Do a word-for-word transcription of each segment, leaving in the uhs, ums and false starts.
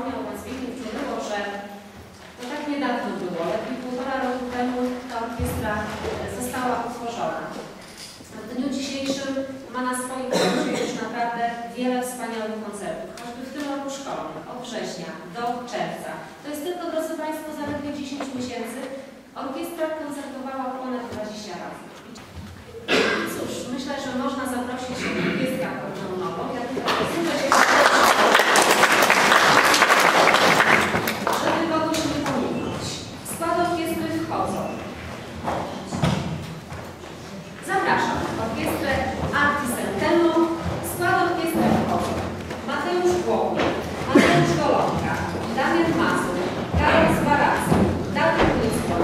wspomniał pan Zbigniew Ciuryło, że to tak niedawno było, lepiej półtora roku temu ta orkiestra została utworzona. W dniu dzisiejszym ma na swoim koncie już naprawdę wiele wspaniałych koncertów, choćby w tym roku szkolnym, od września do czerwca. To jest tylko, drodzy Państwo, zaledwie dziesięć miesięcy. Orkiestra koncertowała ponad dwadzieścia razy. Cóż, myślę, że można zaprosić orkiestrę akordeonową. Ja tylko posłucham się, żeby kogoś nie pomówić. W skład orkiestry wchodzą. Zapraszam orkiestrę Arti Sentenno. W skład orkiestry wchodzą Mateusz Głowny, Mateusz Golonka, Damian Mazur, Karol Zbaracki, Dawid Nisko,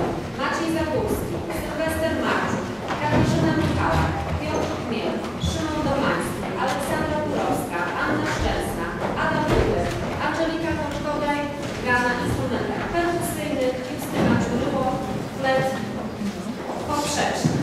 Maciej Zagórski, Sylwester Marcin, Katarzyna Michałek, Piotr Chmiel, Szymon Domański, Aleksandra Kurowska, Anna Szczęsna, Adam Kudyk, Angelika Koczkodaj, gra na instrumentach perkusyjnych, Justyna Ciuryło, flet poprzeczny.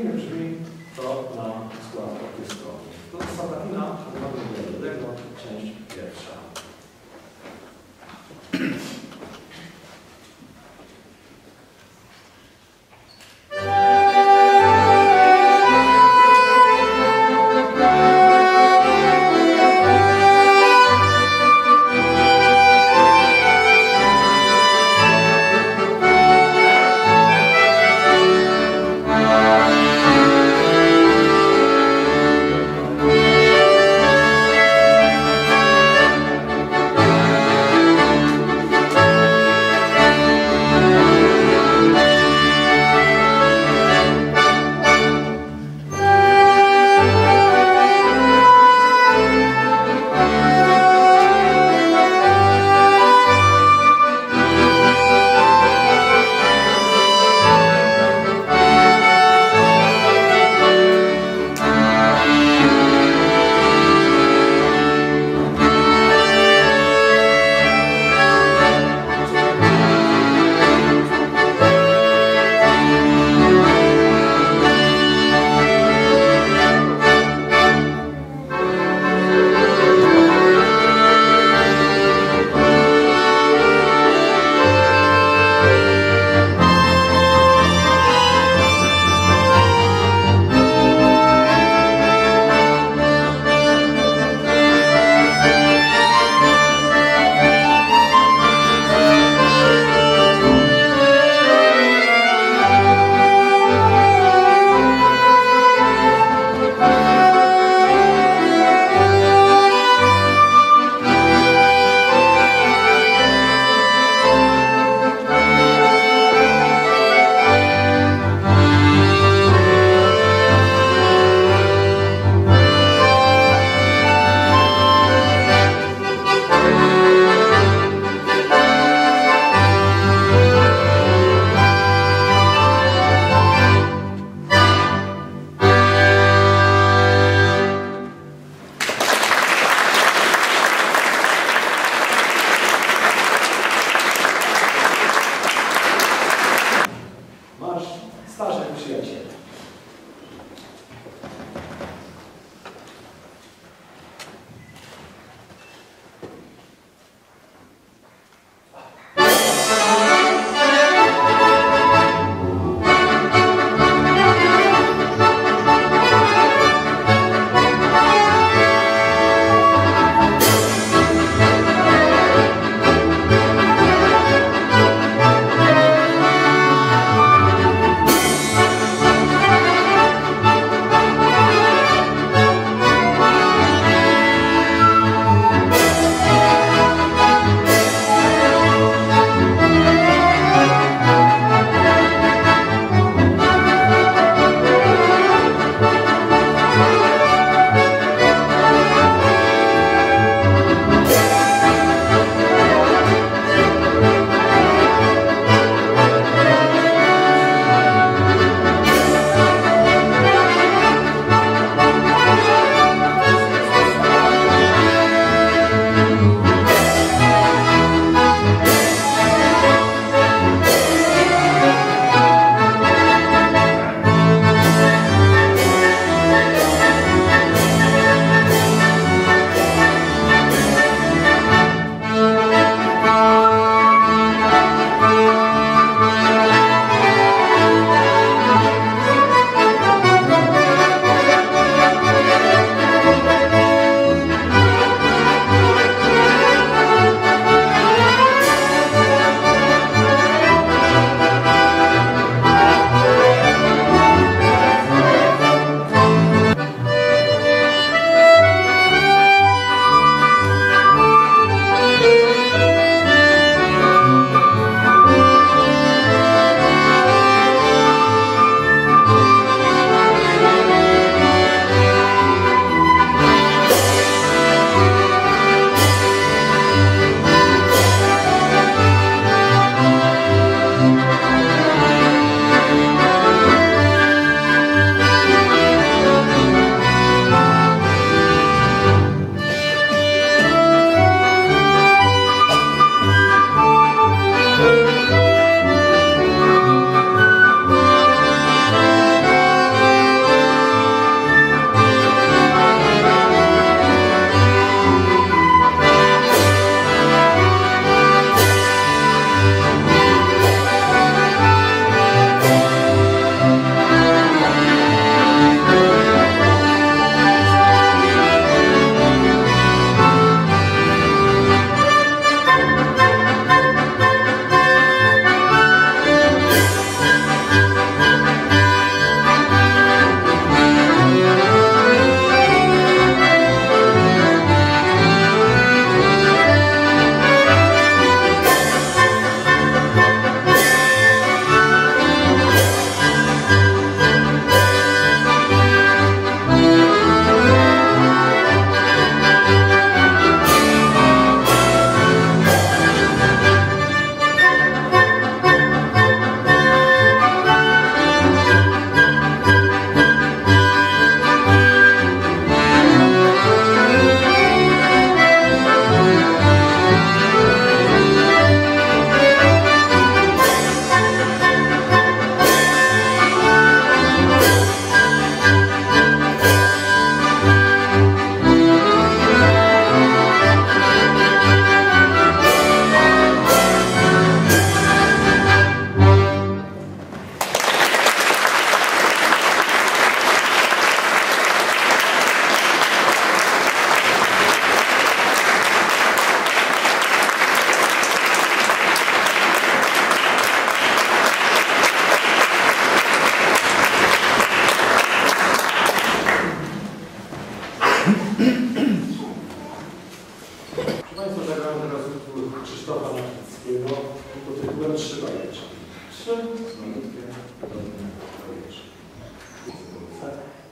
Wyjmijmy drzwi, to na skład orkiestrowy. To jest Sabatina, Szanowny Wielodego, część pierwsza.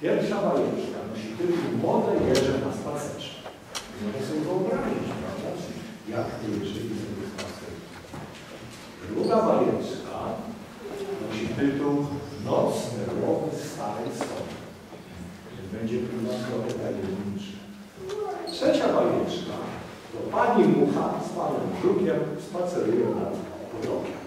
Pierwsza bajeczka nosi tytuł Młode jeże na spacerze. Można sobie wyobrazić, prawda? Jak te jeże idą na spacer. Druga bajeczka nosi tytuł Nocny łowy starej sony. Będzie klimat trochę tajemniczy. Trzecia bajeczka to pani mucha z panem żukiem spaceruje nad potokiem.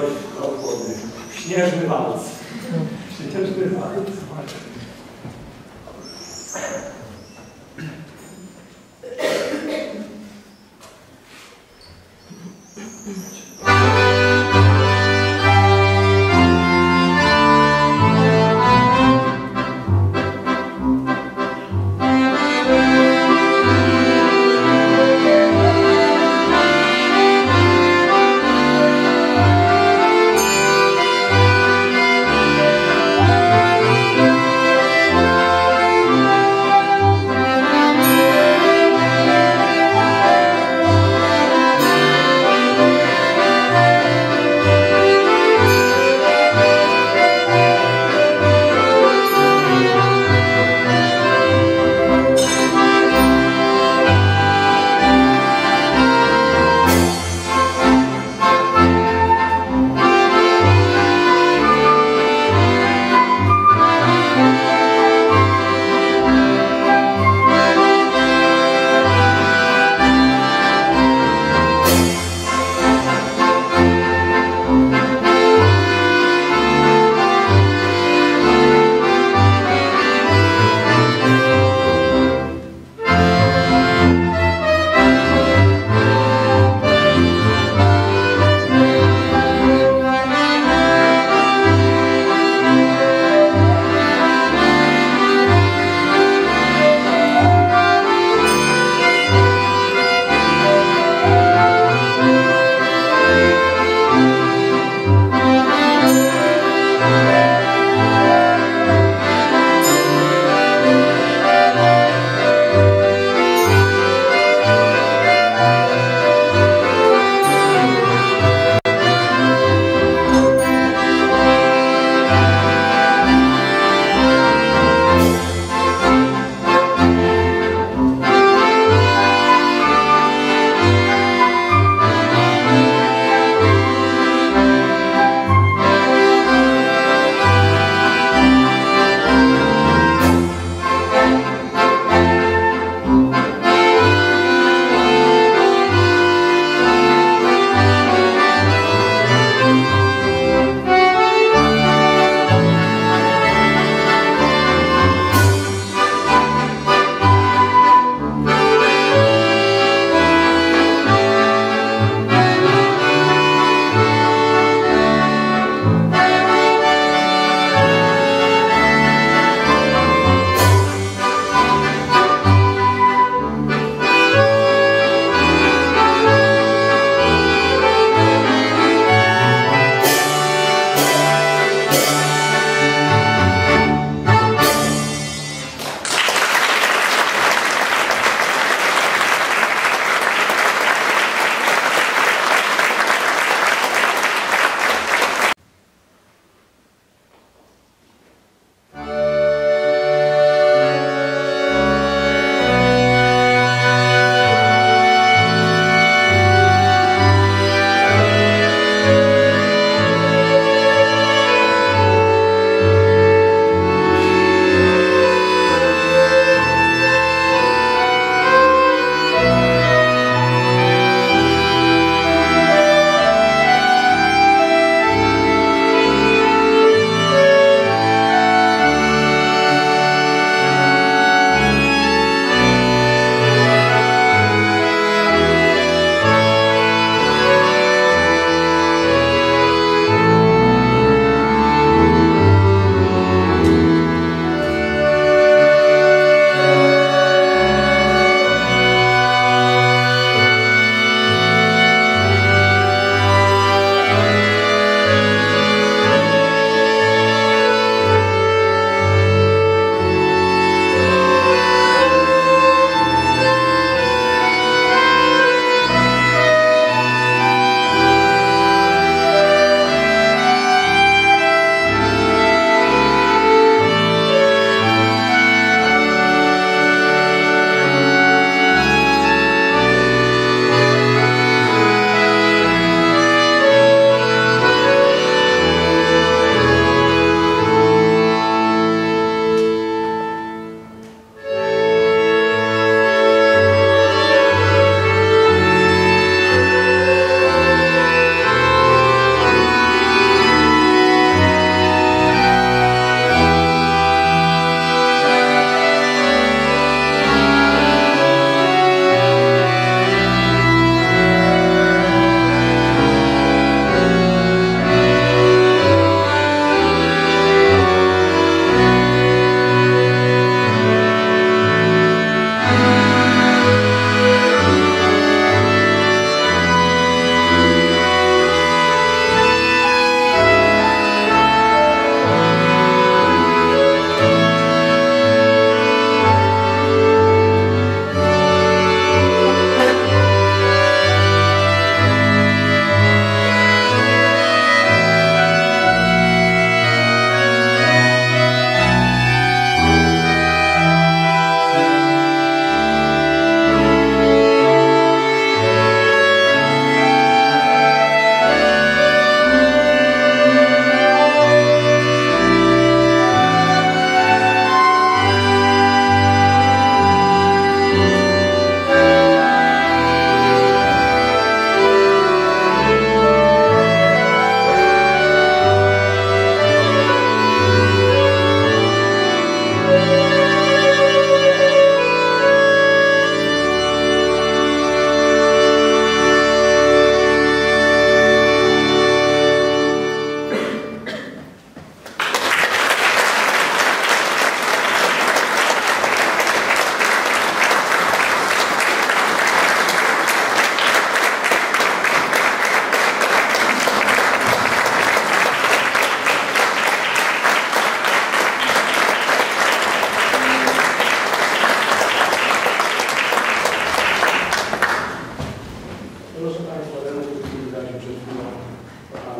coś podwodny. Śnieżny walc. Śnieżny walc. Thank you.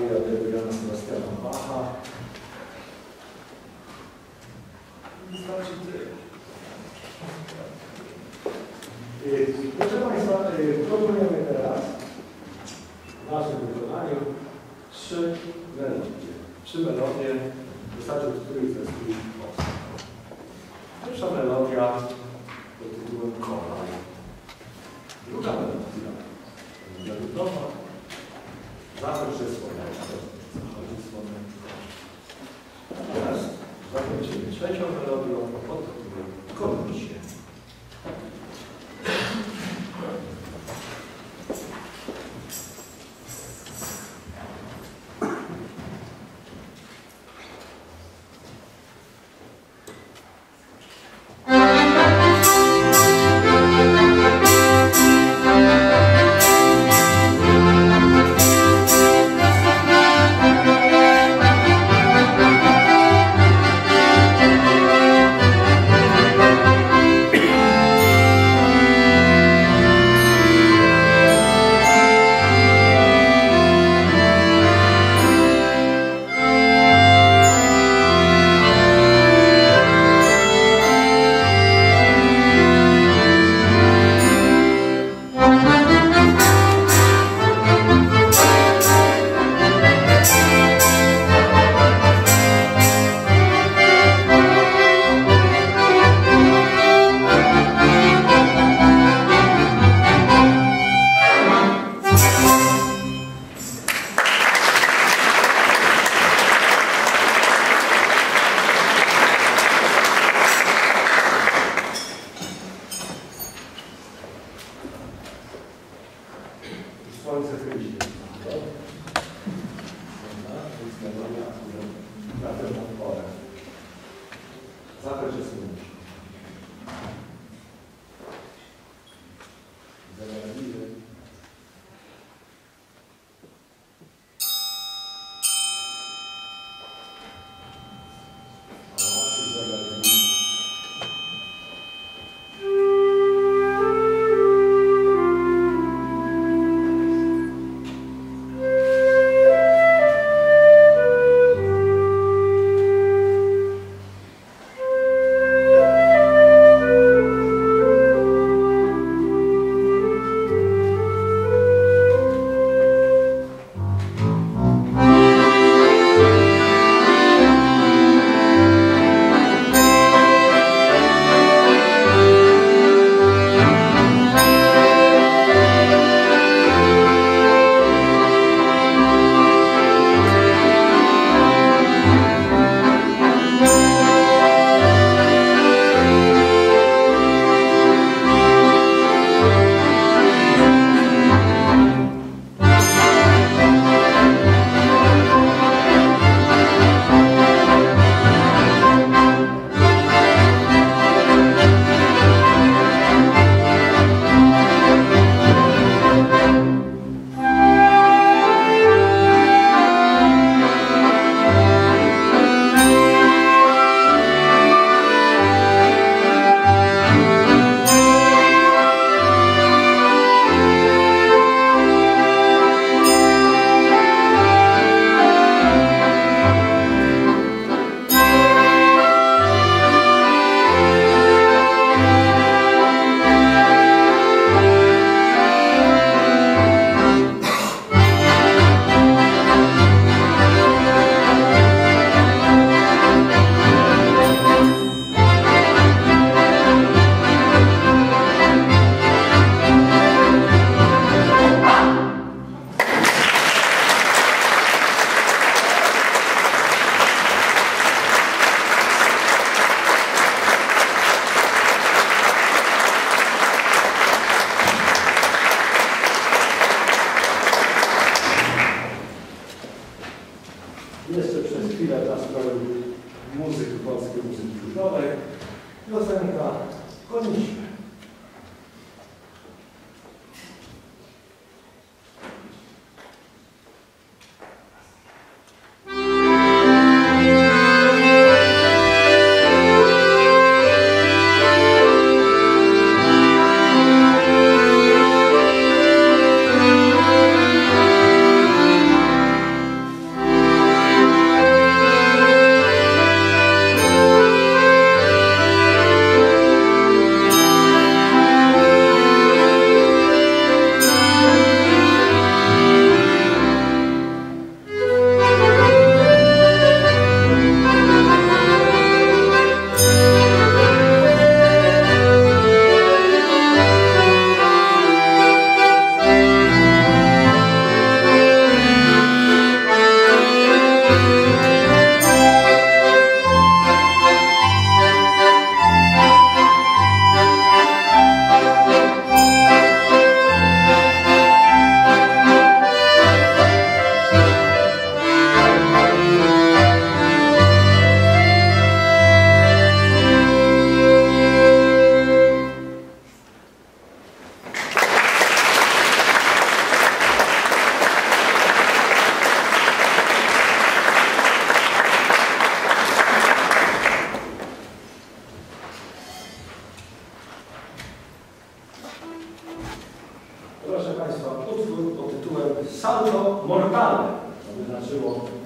Aria de Jana Sebastiana Bacha. Wystarczy tyle. Proszę Państwa, proponujemy teraz w naszym wykonaniu trzy melodie. Trzy melodie w zasadzie, w których zespół powstał. Pierwsza melodia pod tytułem Kolaj. Druga melodia wiadomowa. Zawsze słoneczko, zachodzi słoneczko. Teraz zakończymy trzecią melodią pod tytułem Kocham się.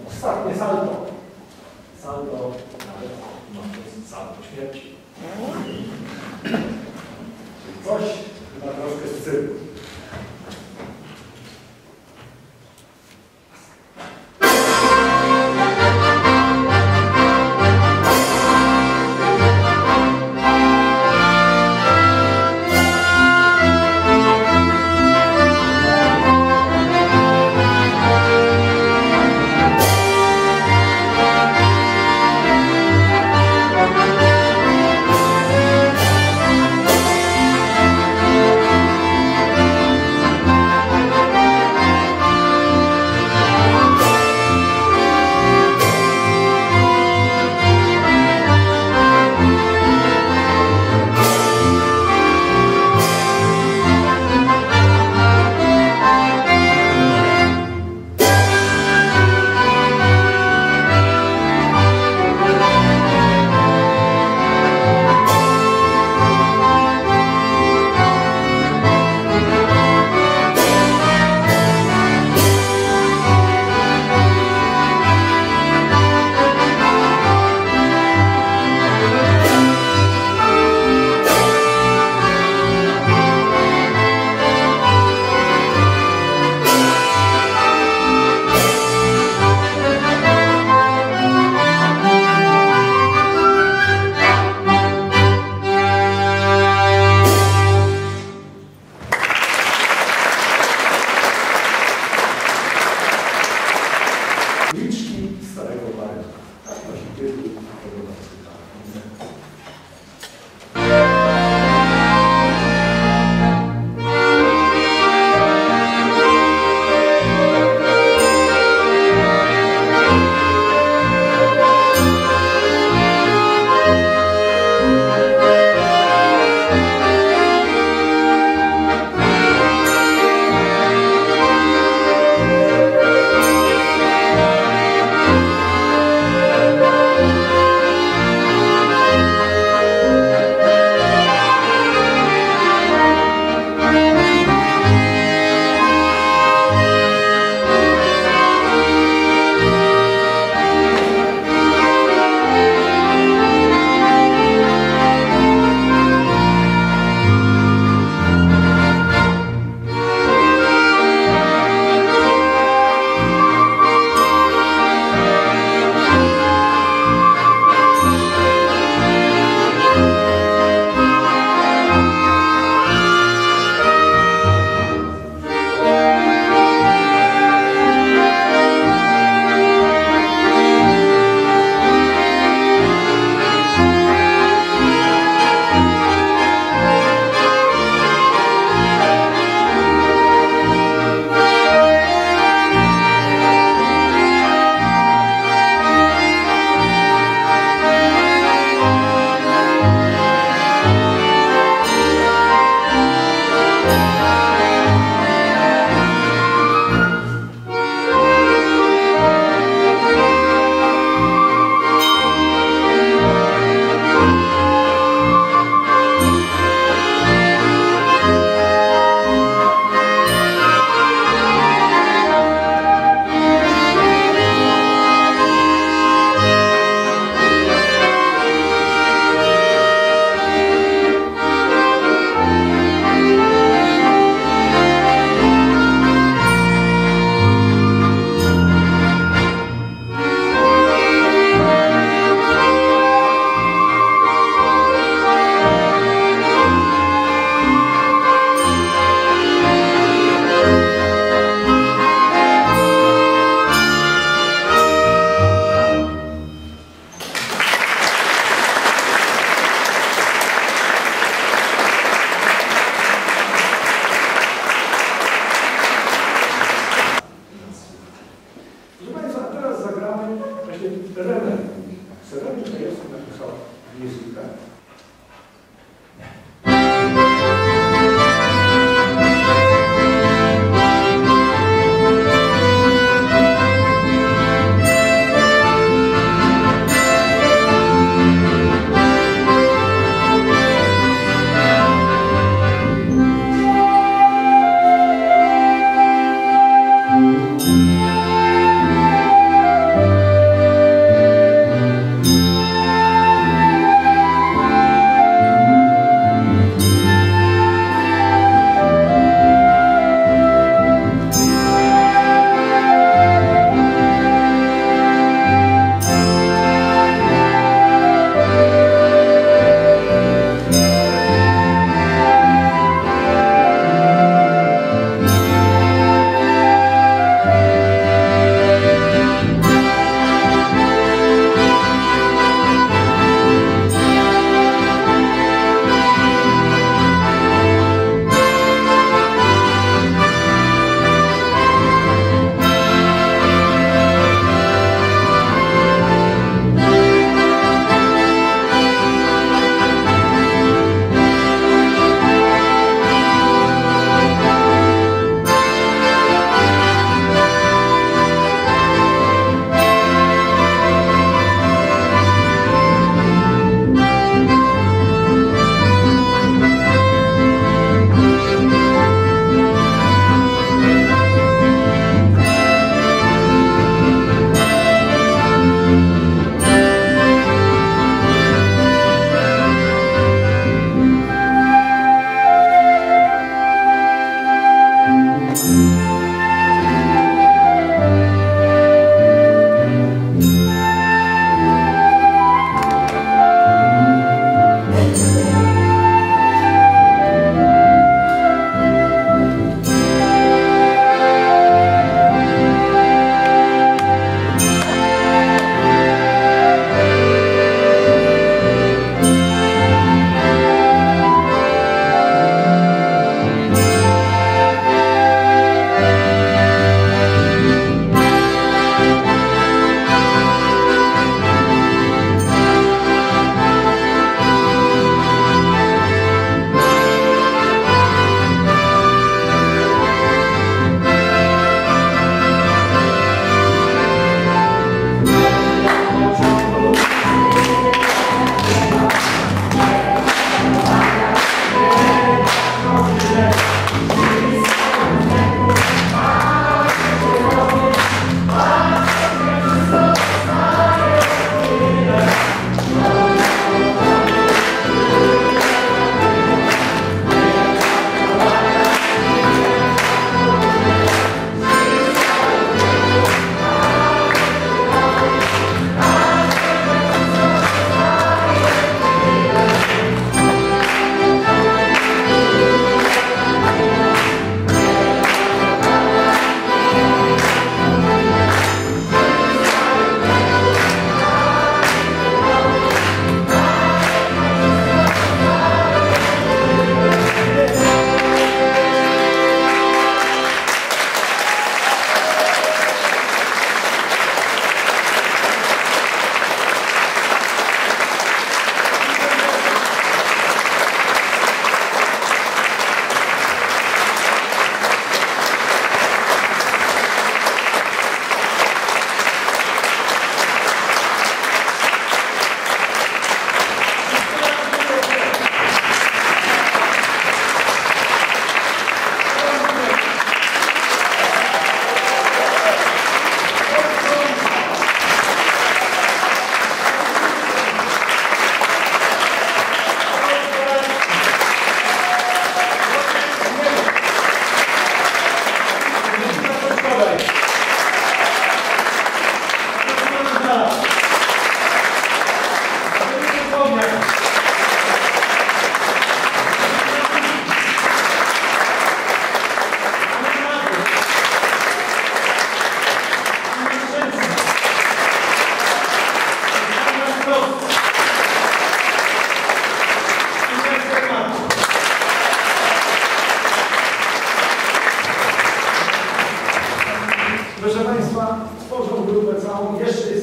ostatnie salto. Salto nawet, no to jest salto śmierci. Coś na troszkę z cyrku.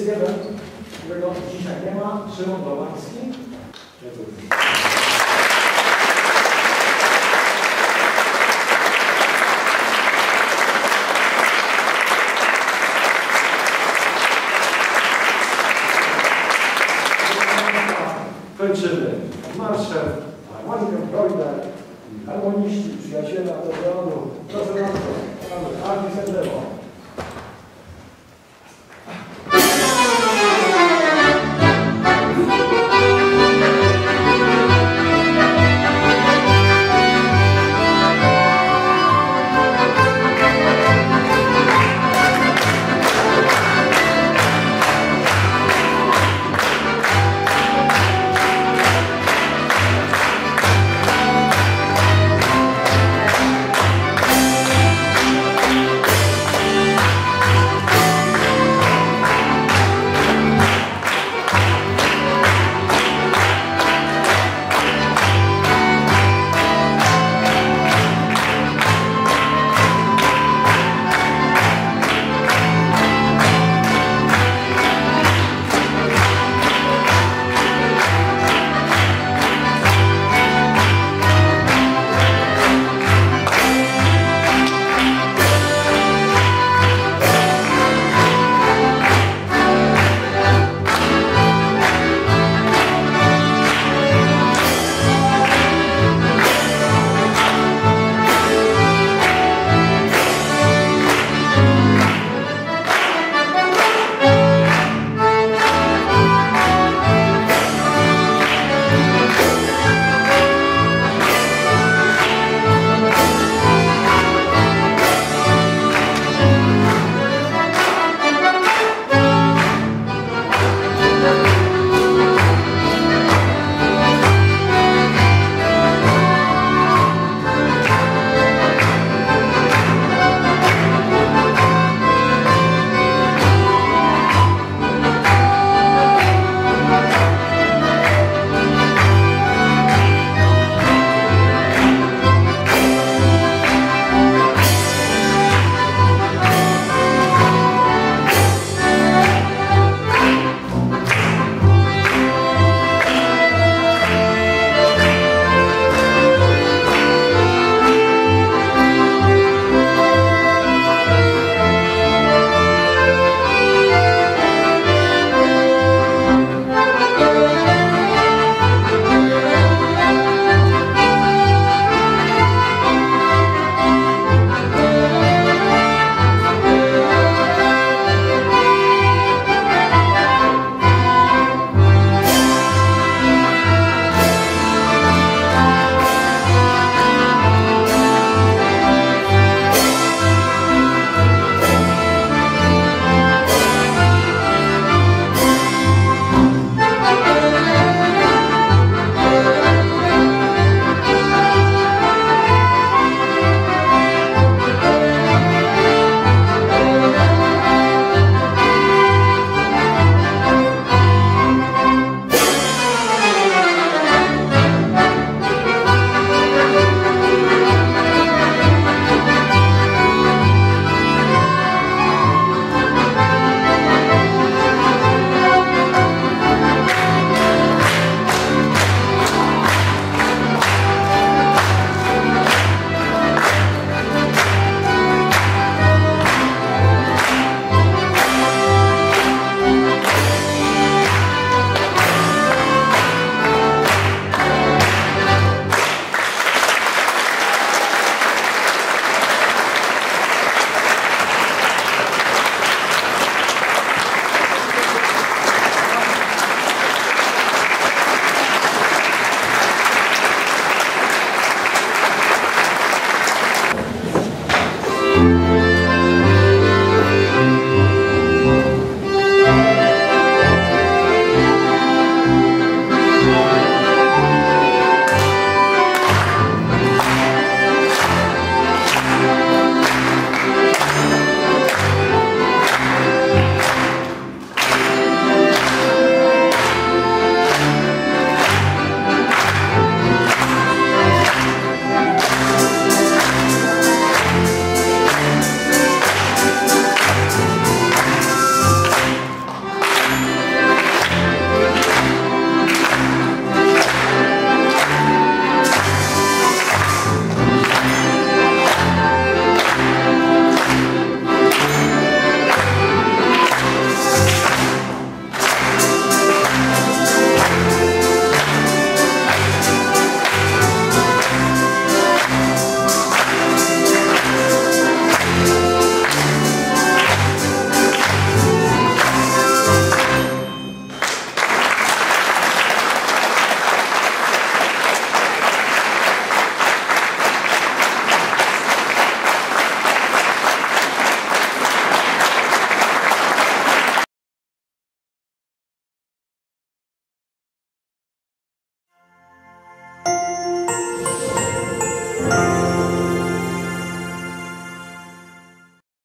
Zwiewem, którego dzisiaj nie ma, Szymon Bałański. Kończymy marszem, harmonikę Freudę, harmoniści, przyjaciela do Leonu, profesor Artur, Artur Sendemo.